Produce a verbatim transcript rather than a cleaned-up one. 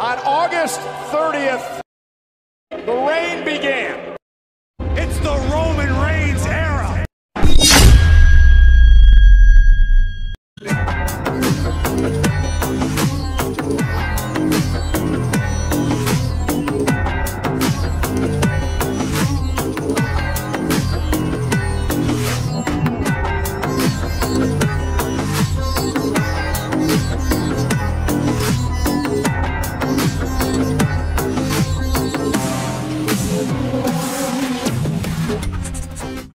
On August thirtieth, the reign began. It's the Roman Reigns era.